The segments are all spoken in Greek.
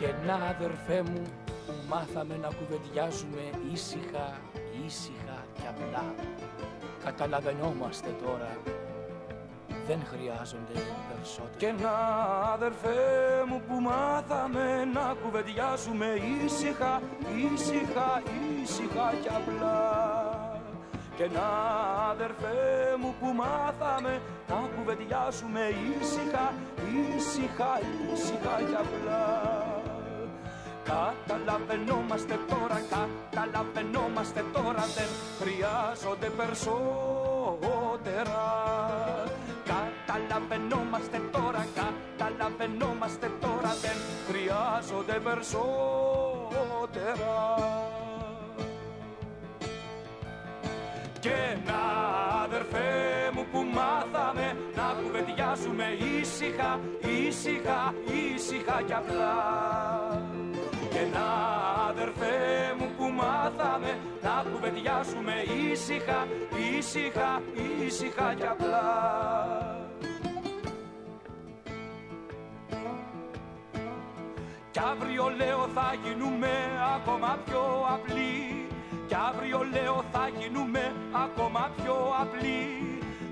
και να αδερφέ μου που μάθαμε να κουβεντιάζουμε ήσυχα, ήσυχα και απλά. Καταλαβαίνόμαστε τώρα, δεν χρειάζονται περισσότερο. Και να αδερφέ μου που μάθαμε να κουβεντιάζουμε ήσυχα, ήσυχα, ήσυχα και απλά. Και να αδερφέ μου που μάθαμε να κουβεντιάσουμε ήσυχα, ήσυχα, ήσυχα κι απλά. Καταλαβαίνόμαστε τώρα, καταλαβαίνόμαστε τώρα, δεν χρειάζονται περισσότερα. Καταλαβαίνόμαστε τώρα, καταλαβαίνόμαστε τώρα, δεν χρειάζονται περισσότερα. Και να αδερφέ μου που μάθαμε να κουβεντιάζουμε ήσυχα, ήσυχα, ήσυχα κι απλά. Και να αδερφέ μου που μάθαμε να κουβεντιάζουμε ήσυχα, ήσυχα, ήσυχα κι απλά. Κι αύριο λέω θα γίνουμε ακόμα πιο απλοί. Κι αύριο λέω θα γίνουμε ακόμα πιο απλοί.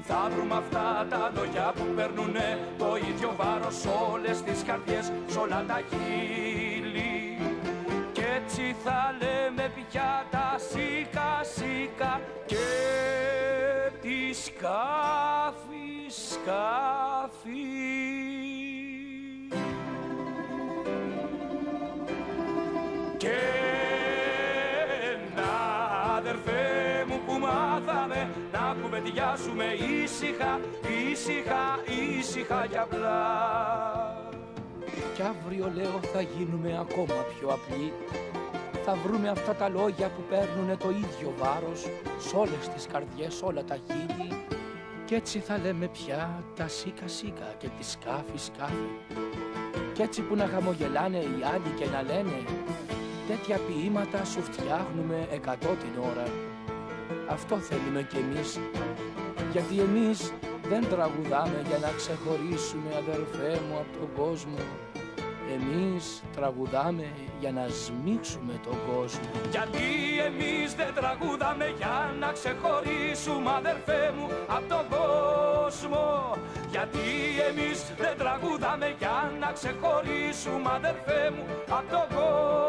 Θα βρούμε αυτά τα λόγια που περνουνε το ίδιο βάρος σ' όλες τις καρδιές, σ' όλα τα χείλη. Κι έτσι θα λέμε πια τα σίκα σίκα και τη σκάφη σκάφη. Και αδερφέ μου που μάθαμε να κουβεντιάσουμε ήσυχα, ήσυχα, ήσυχα κι απλά. Κι αύριο λέω θα γίνουμε ακόμα πιο απλοί. Θα βρούμε αυτά τα λόγια που παίρνουνε το ίδιο βάρος σ' όλες τις καρδιές, όλα τα χείλη. Κι έτσι θα λέμε πια τα σίκα σίκα και τη σκάφη σκάφη. Κι έτσι που να χαμογελάνε οι άλλοι και να λένε τέτοια ποίηματα σου φτιάχνουμε 100 την ώρα. Αυτό θέλουμε κι εμείς, γιατί εμείς δεν τραγουδάμε για να ξεχωρίσουμε, αδερφέ μου, από τον κόσμο. Εμείς τραγουδάμε για να σμίξουμε τον κόσμο. Γιατί εμείς δεν τραγουδάμε για να ξεχωρίσουμε, αδερφέ μου, από τον κόσμο. Γιατί εμείς δεν τραγουδάμε για να ξεχωρίσουμε, αδερφέ μου, από τον κόσμο.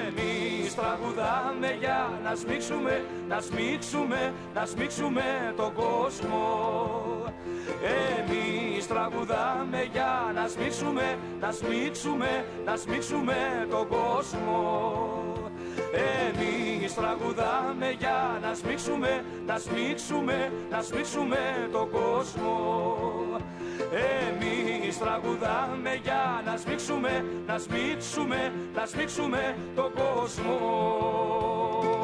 Εμείς τραγουδάμε για να σμίξουμε, να σμίξουμε, να σμίξουμε τον κόσμο. Εμείς τραγουδάμε για να σμίξουμε, να σμίξουμε, να σμίξουμε τον κόσμο. Εμείς τραγουδάμε για να σμίξουμε, να σμίξουμε, να σμίξουμε τον κόσμο. Εμείς τραγουδάμε για να σμίξουμε, να σμίξουμε, να σμίξουμε τον κόσμο.